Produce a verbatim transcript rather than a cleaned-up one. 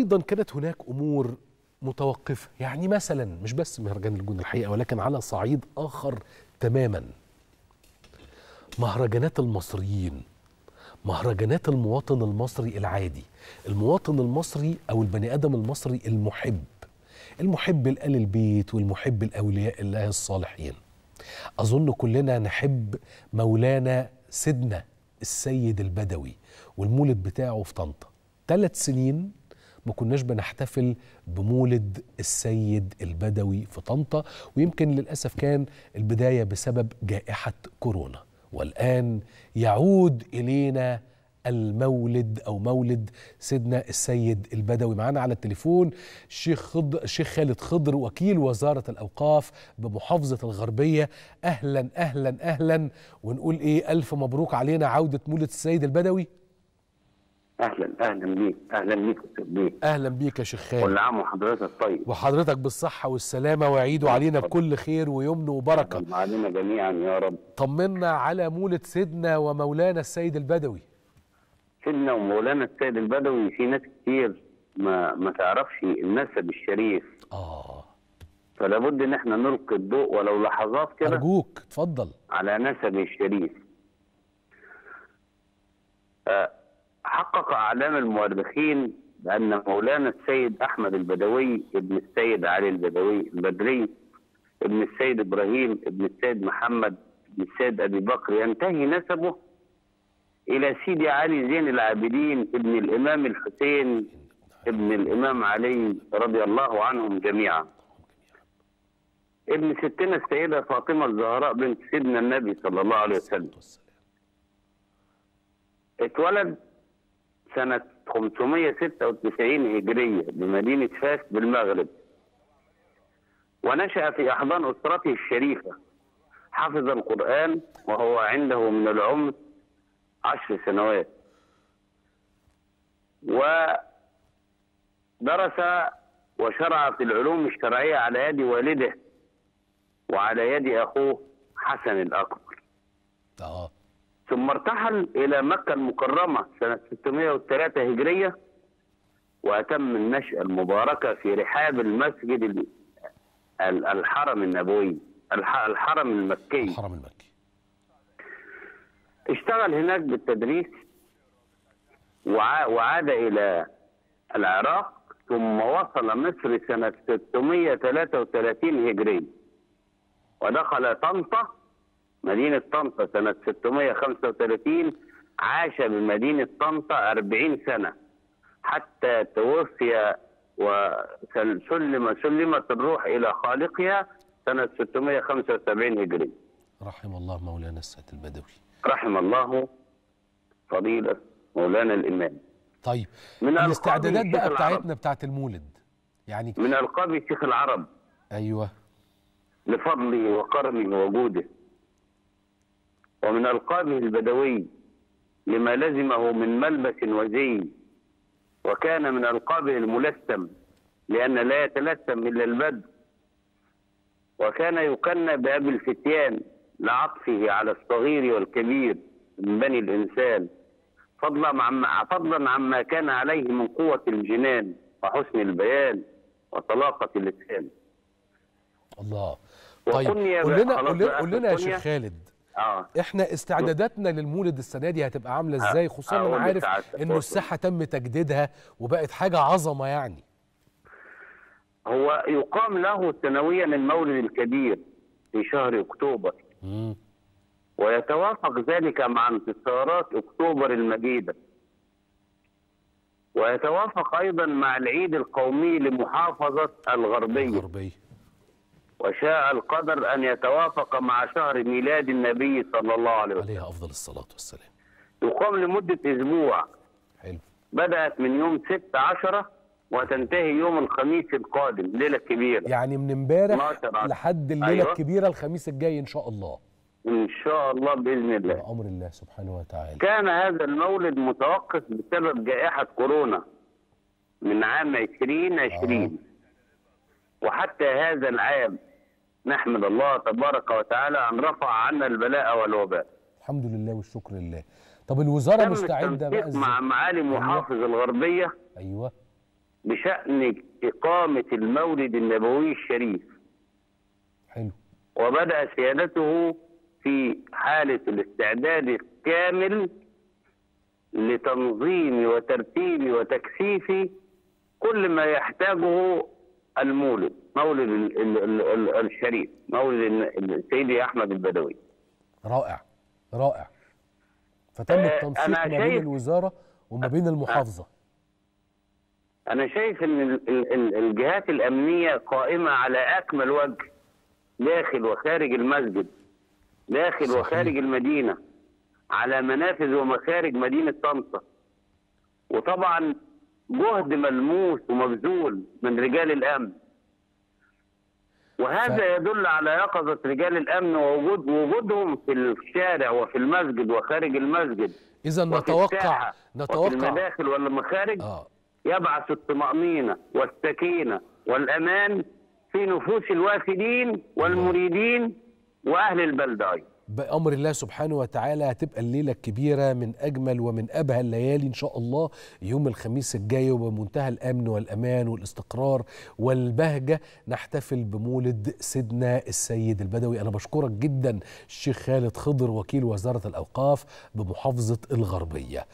أيضا كانت هناك أمور متوقفة، يعني مثلا مش بس مهرجان الجون الحقيقة، ولكن على صعيد آخر تماما مهرجانات المصريين، مهرجانات المواطن المصري العادي، المواطن المصري أو البني آدم المصري المحب، المحب لآل البيت والمحب لأولياء الله الصالحين. أظن كلنا نحب مولانا سيدنا السيد البدوي والمولد بتاعه في طنطا. ثلاث سنين ما كناش بنحتفل بمولد السيد البدوي في طنطا، ويمكن للأسف كان البداية بسبب جائحة كورونا، والآن يعود إلينا المولد أو مولد سيدنا السيد البدوي. معانا على التليفون الشيخ خضر، الشيخ خالد خضر وكيل وزارة الأوقاف بمحافظة الغربية. أهلا أهلا أهلا، ونقول إيه، ألف مبروك علينا عودة مولد السيد البدوي. اهلا اهلا بيك، اهلا بيك بيك. اهلا بيك يا شيخ خالد، كل عام وحضرتك طيب. وحضرتك بالصحه والسلامه، وعيد علينا بكل خير ويمن وبركه علينا جميعا يا رب. طمنا على مولد سيدنا ومولانا السيد البدوي. سيدنا ومولانا السيد البدوي في ناس كتير ما ما تعرفش النسب الشريف، اه فلا بد ان احنا نلقي الضوء ولو لحظات كده. ارجوك اتفضل. على نسب الشريف. آه حقق أعلام المؤرخين بأن مولانا السيد أحمد البدوي ابن السيد علي البدوي البدري ابن السيد إبراهيم ابن السيد محمد ابن السيد أبي بكر ينتهي نسبه إلى سيدي علي زين العابدين ابن الإمام الحسين ابن الإمام علي رضي الله عنهم جميعا، ابن ستنا السيدة فاطمة الزهراء بنت سيدنا النبي صلى الله عليه وسلم. اتولد سنة خمسمائة وستة وتسعين هجرية بمدينة فاس بالمغرب، ونشأ في أحضان أسرته الشريفة. حفظ القرآن وهو عنده من العمر عشر سنوات، ودرس وشرع في العلوم الشرعية على يد والده وعلى يد أخوه حسن الأكبر. آه. ثم ارتحل إلى مكة المكرمة سنة ستمائة وثلاثة هجرية، وأتم النشأة المباركة في رحاب المسجد الحرم النبوي الحرم المكي الحرم المكي. اشتغل هناك بالتدريس، وعاد إلى العراق، ثم وصل مصر سنة ستمائة وثلاثة وثلاثين هجرية، ودخل طنطا مدينة طنطا سنة ستمائة وخمسة وثلاثين. عاش بمدينة طنطا أربعين سنة حتى توفي وسلم سلمت الروح إلى خالقها سنة ستمائة وخمسة وسبعين هجري. رحم الله مولانا السيد البدوي، رحم الله فضيلة مولانا الإمام. طيب من الاستعدادات بقى بتاعتنا بتاعت المولد، يعني من ألقاب الشيخ العرب. أيوه، لفضله وكرمه ووجوده، ومن ألقابه البدوي لما لزمه من ملبس وزي، وكان من ألقابه الملثم لأن لا يتلثم إلا البدو، وكان يكنى بأبي الفتيان لعطفه على الصغير والكبير من بني الإنسان، فضلا عما فضلا عما كان عليه من قوة الجنان وحسن البيان وطلاقة اللسان. الله. طيب قول لنا قول لنا يا شيخ خالد، آه. احنا استعداداتنا للمولد السنه دي هتبقى عامله ازاي، خصوصا انا عارف انه الساحه تم تجديدها وبقت حاجه عظمه. يعني هو يقام له سنويا المولد الكبير في شهر اكتوبر، مم. ويتوافق ذلك مع انتصارات اكتوبر المجيده، ويتوافق ايضا مع العيد القومي لمحافظه الغربيه, الغربية. وشاء القدر أن يتوافق مع شهر ميلاد النبي صلى الله عليه وسلم عليه أفضل الصلاة والسلام. يقام لمدة أسبوع، حلو، بدأت من يوم ستة عشر وتنتهي يوم الخميس القادم ليلة كبيرة، يعني من امبارح لحد الليلة أيوة. الكبيرة الخميس الجاي إن شاء الله. إن شاء الله بإذن الله، بأمر الله سبحانه وتعالى. كان هذا المولد متوقف بسبب جائحة كورونا من عام ألفين وعشرين، آه. وحتى هذا العام نحمد الله تبارك وتعالى أن رفع عنا البلاء والوباء. الحمد لله والشكر لله. طب الوزارة مستعدة بقى مع معالي محافظ الغربية، أيوه، بشأن إقامة المولد النبوي الشريف. حلو. وبدأ سيادته في حالة الاستعداد الكامل لتنظيم وترتيب وتكثيف كل ما يحتاجه المولد، مولد الشريف، مولد سيدي أحمد البدوي. رائع رائع. فتم التنسيق ما بين الوزارة وما بين المحافظة. أنا شايف إن الجهات الأمنية قائمة على أكمل وجه داخل وخارج المسجد، داخل صحيح. وخارج المدينة، على منافذ ومخارج مدينة طنطا. وطبعا جهد ملموس ومبذول من رجال الأمن، وهذا ف... يدل على يقظة رجال الأمن ووجود وجودهم في الشارع وفي المسجد وخارج المسجد. إذا نتوقع نتوقع في المداخل والمخارج آه. يبعث الطمأنينة والسكينة والأمان في نفوس الوافدين والمريدين وأهل البلدة. أيضا بأمر الله سبحانه وتعالى هتبقى الليلة الكبيرة من أجمل ومن أبهى الليالي إن شاء الله يوم الخميس الجاي، وبمنتهى الأمن والأمان والاستقرار والبهجة نحتفل بمولد سيدنا السيد البدوي. أنا بشكرك جدا الشيخ خالد خضر وكيل وزارة الأوقاف بمحافظة الغربية.